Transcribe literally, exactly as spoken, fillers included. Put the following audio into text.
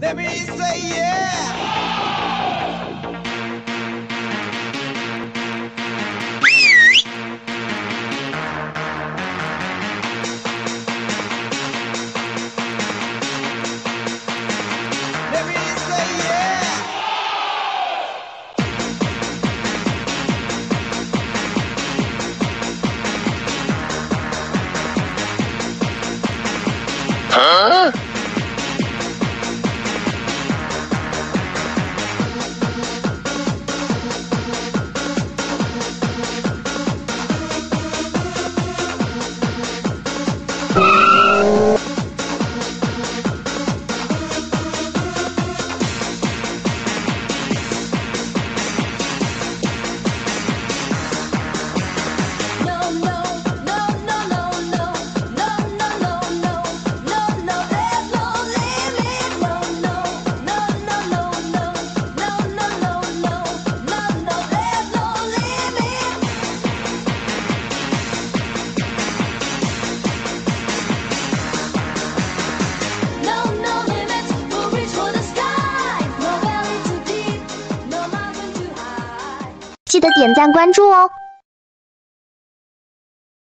Let me say yeah! Huh?记得点赞关注哦。